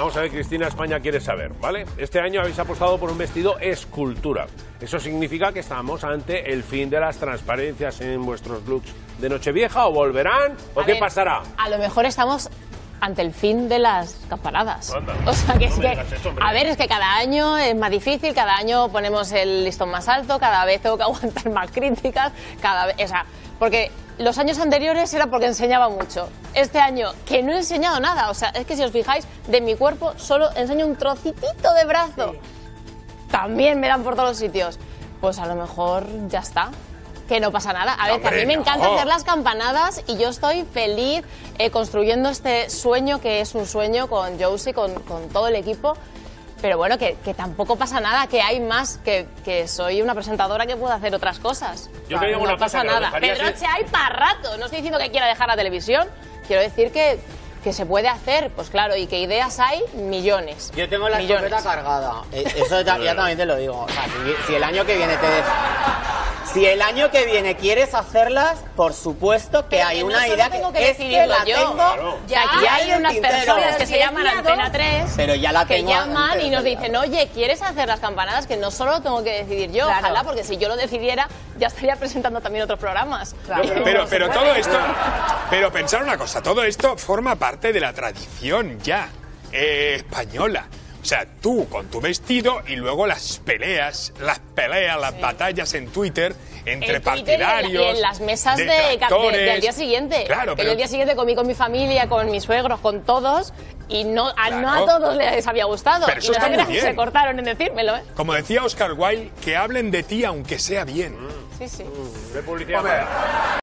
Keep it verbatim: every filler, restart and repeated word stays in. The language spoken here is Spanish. Vamos a ver, Cristina, España quiere saber, ¿vale? Este año habéis apostado por un vestido escultura. Eso significa que estamos ante el fin de las transparencias en vuestros looks de Nochevieja, o volverán, o a qué ver, pasará. A lo mejor estamos ante el fin de las campanadas. Anda, o sea que no es que, eso, a ver, es que cada año es más difícil, cada año ponemos el listón más alto, cada vez tengo que aguantar más críticas, cada vez, o sea, porque los años anteriores era porque enseñaba mucho. Este año, que no he enseñado nada, o sea, es que si os fijáis, de mi cuerpo solo enseño un trocitito de brazo. Sí. También me dan por todos los sitios. Pues a lo mejor ya está. Que no pasa nada. A ver, que a mí me encanta hacer las campanadas y yo estoy feliz eh, construyendo este sueño, que es un sueño con Josie, con, con todo el equipo. Pero bueno, que, que tampoco pasa nada, que hay más, que, que soy una presentadora que puede hacer otras cosas. Yo o sea, te digo no una pasa cosa, nada. Pedroche, sin... hay para rato. No estoy diciendo que quiera dejar la televisión. Quiero decir que, que se puede hacer, pues claro, y que ideas hay millones. Yo tengo la escopeta cargada. Eso ya también te lo digo. O sea, si, si el año que viene te... De... Si el año que viene quieres hacerlas, por supuesto que pero hay una idea no tengo que, que, es que la yo. tengo. Claro. Ya, aquí hay, hay unas personas que se llaman Antena tres, pero ya la tengo que llaman y nos dicen, oye, ¿quieres hacer las campanadas? Que no solo tengo que decidir yo, claro. Ojalá, porque si yo lo decidiera, ya estaría presentando también otros programas. Claro. No, pero pero, pero todo esto, pero pensar una cosa, todo esto forma parte de la tradición ya eh, española. O sea, tú con tu vestido y luego las peleas, las peleas, las sí. batallas en Twitter, entre en partidarios. Twitter y en, la, y en las mesas de, de, de, del día siguiente. Claro, que pero... yo el día siguiente comí con mi familia, con mis suegros, con todos, y no a, claro. no a todos les había gustado. Pero eso y está muy bien. Se cortaron en decírmelo, ¿eh? Como decía Oscar Wilde, que hablen de ti aunque sea bien. Mm. Sí, sí. Mm, de publicidad.